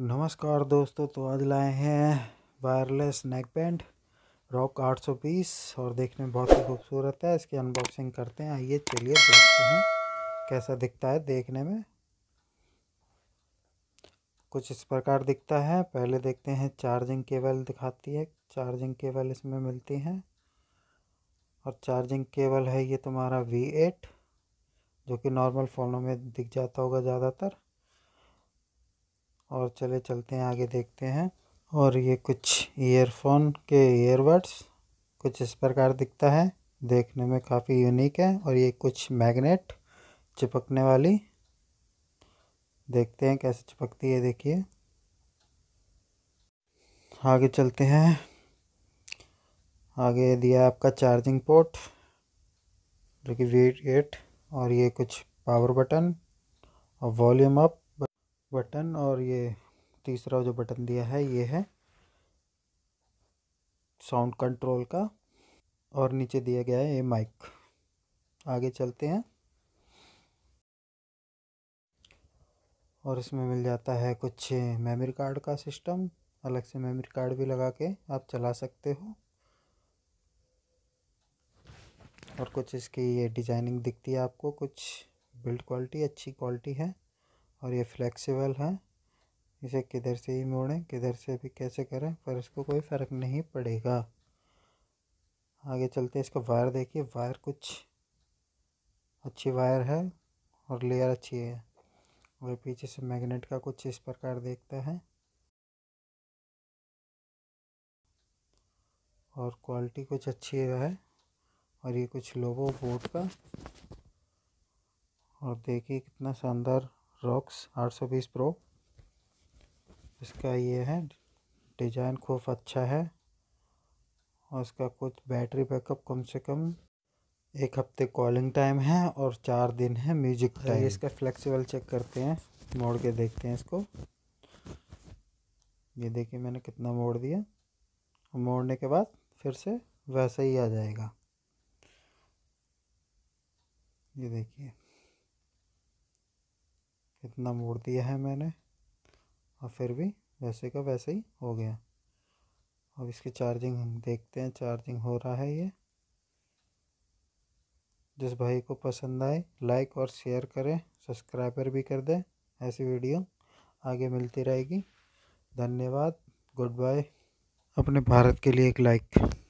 नमस्कार दोस्तों, तो आज लाए हैं वायरलेस नेक बैंड रॉक 820 और देखने में बहुत ही खूबसूरत है। इसकी अनबॉक्सिंग करते हैं, आइए चलिए देखते हैं कैसा दिखता है। देखने में कुछ इस प्रकार दिखता है। पहले देखते हैं चार्जिंग केबल दिखाती है। चार्जिंग केबल इसमें मिलती है और चार्जिंग केबल है ये तुम्हारा V8, जो कि नॉर्मल फ़ोनों में दिख जाता होगा ज़्यादातर। और चलते हैं आगे देखते हैं। और ये कुछ ईयरफोन के ईयरबड्स कुछ इस प्रकार दिखता है, देखने में काफ़ी यूनिक है। और ये कुछ मैग्नेट चिपकने वाली, देखते हैं कैसे चिपकती है। देखिए आगे चलते हैं। आगे दिया आपका चार्जिंग पोर्ट जो कि V8, और ये कुछ पावर बटन और वॉल्यूम अप बटन, और ये तीसरा जो बटन दिया है ये है साउंड कंट्रोल का, और नीचे दिया गया है ये माइक। आगे चलते हैं। और इसमें मिल जाता है कुछ मेमोरी कार्ड का सिस्टम, अलग से मेमोरी कार्ड भी लगा के आप चला सकते हो। और कुछ इसकी ये डिज़ाइनिंग दिखती है आपको, कुछ बिल्ड क्वालिटी अच्छी क्वालिटी है। और ये फ्लेक्सिबल है, इसे किधर से ही मोड़ें किधर से भी कैसे करें पर इसको कोई फ़र्क नहीं पड़ेगा। आगे चलते हैं। इसका वायर देखिए, वायर कुछ अच्छी वायर है और लेयर अच्छी है। और पीछे से मैग्नेट का कुछ इस प्रकार देखता है। और क्वालिटी कुछ अच्छी है। और ये कुछ लोगो बोर्ड का, और देखिए कितना शानदार रॉक्स 820 प्रो इसका ये है। डिज़ाइन खूब अच्छा है। और इसका कुछ बैटरी बैकअप कम से कम 1 हफ्ते कॉलिंग टाइम है और 4 दिन है म्यूजिक टाइम। इसका फ्लेक्सिबल चेक करते हैं, मोड़ के देखते हैं इसको। ये देखिए मैंने कितना मोड़ दिया, मोड़ने के बाद फिर से वैसा ही आ जाएगा। ये देखिए कितना मोड़ दिया है मैंने, और फिर भी वैसे का वैसे ही हो गया। अब इसकी चार्जिंग हम देखते हैं, चार्जिंग हो रहा है ये। जिस भाई को पसंद आए लाइक और शेयर करें, सब्सक्राइबर भी कर दें। ऐसी वीडियो आगे मिलती रहेगी। धन्यवाद, गुड बाय। अपने भारत के लिए एक लाइक।